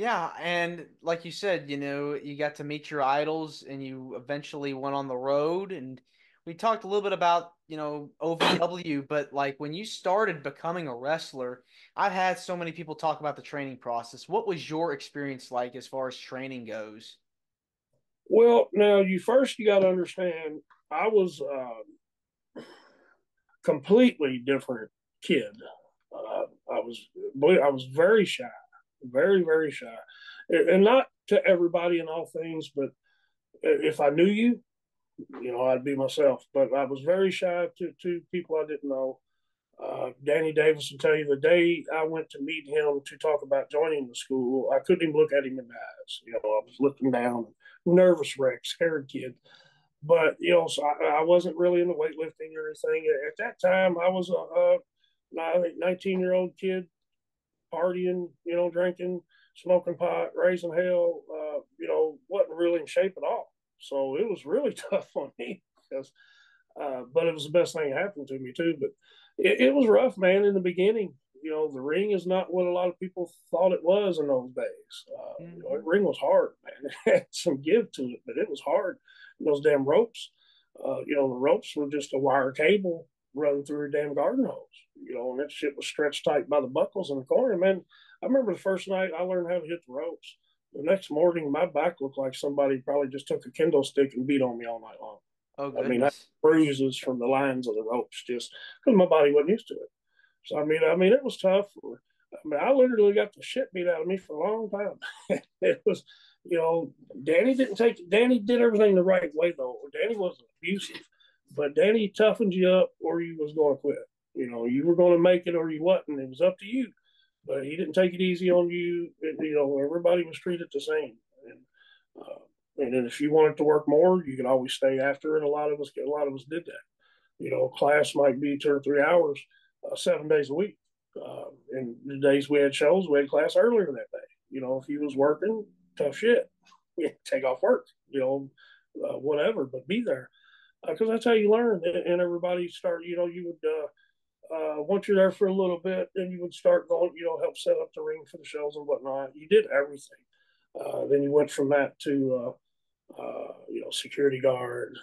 Yeah, and like you said, you got to meet your idols, and you eventually went on the road. And we talked a little bit about, OVW, but like when you started becoming a wrestler, I've had so many people talk about the training process. What was your experience like as far as training goes? Well, now you got to understand, I was a completely different kid. I was very shy. Very, very shy, and not to everybody in all things, but if I knew you, I'd be myself. But I was very shy to people I didn't know. Danny Davis will tell you, the day I went to meet him to talk about joining the school, I couldn't even look at him in the eyes. I was looking down, nervous wreck, scared kid. But, so I wasn't really into weightlifting or anything. At that time, I was a 19-year-old kid, partying, drinking, smoking pot, raising hell, wasn't really in shape at all. So it was really tough on me because, but it was the best thing that happened to me too. But it was rough, man, in the beginning. The ring is not what a lot of people thought it was in those days. The ring was hard, man. It had some give to it, but it was hard. And those damn ropes, the ropes were just a wire cable run through a damn garden hose, and that shit was stretched tight by the buckles in the corner. Man, I remember the first night I learned how to hit the ropes. The next morning, my back looked like somebody probably just took a kendo stick and beat on me all night long. Oh, goodness. I mean, I had bruises from the lines of the ropes just because my body wasn't used to it. So, I mean, it was tough. I literally got the shit beat out of me for a long time. It was, Danny did everything the right way, though. Danny wasn't abusive. But Danny toughened you up, or you was going to quit. You were going to make it or you wasn't. It was up to you. But he didn't take it easy on you. Everybody was treated the same. And then if you wanted to work more, you could always stay after it. A lot of us did that. Class might be 2 or 3 hours, 7 days a week. And the days we had shows, we had class earlier that day. If you was working, tough shit. Take off work, whatever, but be there. Because that's how you learn, and everybody started, you would, once you're there for a little bit, then you would start going, help set up the ring for the shows and whatnot. You did everything. Then you went from that to, security guard,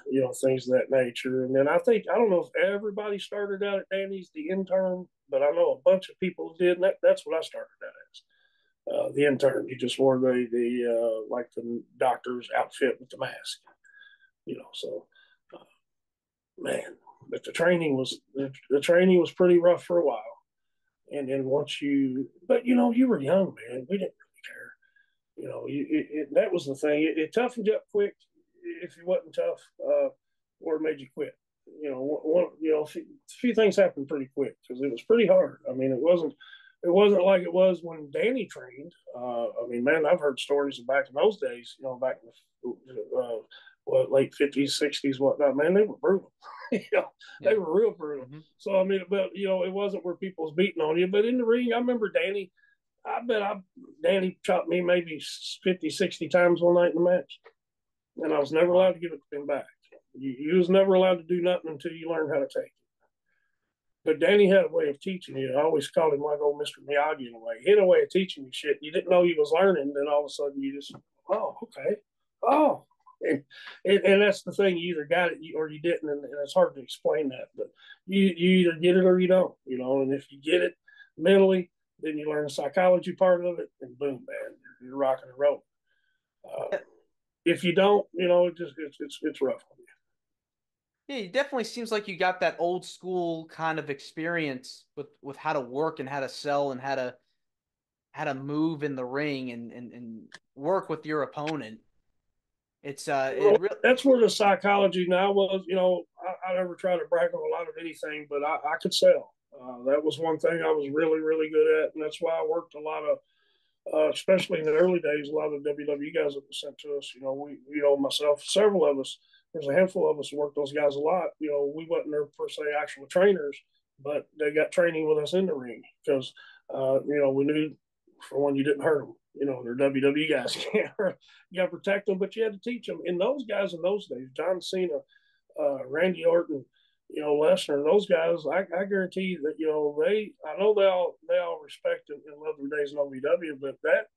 things of that nature. And then I don't know if everybody started out at Danny's, the intern, but I know a bunch of people did, and that's what I started out as, the intern. You just wore the doctor's outfit with the mask, so. Man, but the training was pretty rough for a while. And then you were young, man. We didn't really care. That was the thing. It toughened you up quick if you wasn't tough, or made you quit. A few things happened pretty quick because it was pretty hard. I mean, it wasn't like it was when Danny trained. I've heard stories back in those days, back in the, late 50s, 60s, whatnot, man, they were brutal. They were real brutal. Mm-hmm. So, it wasn't where people was beating on you. But in the ring, I remember Danny, Danny chopped me maybe 50, 60 times one night in the match. And I was never allowed to give it to him back. You was never allowed to do nothing until you learned how to take it. But Danny had a way of teaching you. I always called him like old Mr. Miyagi in a way. He had a way of teaching you shit. You didn't know you was learning. Then all of a sudden you just, oh, okay. Oh. And that's the thing, you either got it or you didn't, and it's hard to explain that, but you either get it or you don't, and if you get it mentally, then you learn the psychology part of it, and boom, man, you're rocking and rolling. If you don't, it's rough on you. Yeah, it definitely seems like you got that old school kind of experience with how to work and how to sell and how to move in the ring and work with your opponent. That's where the psychology now was. I never tried to brag on a lot of anything, but I could sell. That was one thing I was really, really good at, and that's why I worked a lot of, especially in the early days, a lot of WWE guys that were sent to us. Myself, several of us, there's a handful of us worked those guys a lot. We wasn't there per se actual trainers, but they got training with us in the ring because we knew, for one, you didn't hurt them. They're WWE guys. You got to protect them, but you had to teach them. And those guys in those days, John Cena, Randy Orton, Lesnar, those guys, I guarantee you that, I know they all respect and love their days in OVW, but that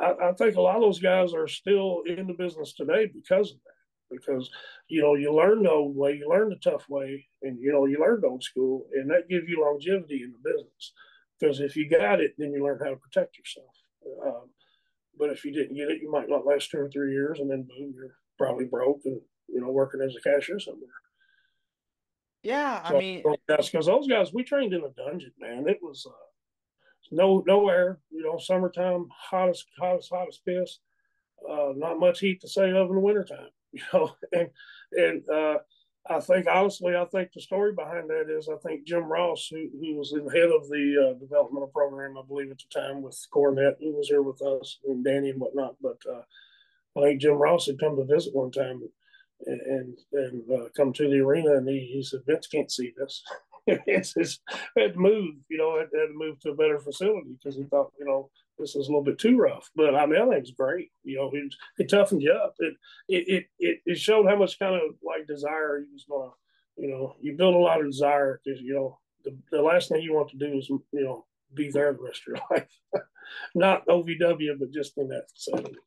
I think a lot of those guys are still in the business today because of that. Because, you know, you learn the old way, you learn the tough way, and, you know, you learn the old school, and that gives you longevity in the business. Because if you got it, then you learn how to protect yourself. But if you didn't get it, you might not last 2 or 3 years, and then boom, you're probably broke and, you know, working as a cashier somewhere. Yeah, I mean, because those guys, we trained in a dungeon, man. It was no air, you know, summertime, hottest piss. Not much heat to say of in the wintertime, you know. And I think, honestly, the story behind that is Jim Ross, who was the head of the developmental program, I believe, at the time with Cornette, who was here with us, and Danny and whatnot. But I think Jim Ross had come to visit one time and come to the arena, and he said, "Vince can't see this." Had to move, you know, had to move to a better facility because he thought, you know, this is a little bit too rough. But I mean, I think it was great. You know, it toughened you up. It showed how much kind of like desire you was going to, you know, you build a lot of desire because, you know, the last thing you want to do is, you know, be there the rest of your life. Not OVW, but just in that facility.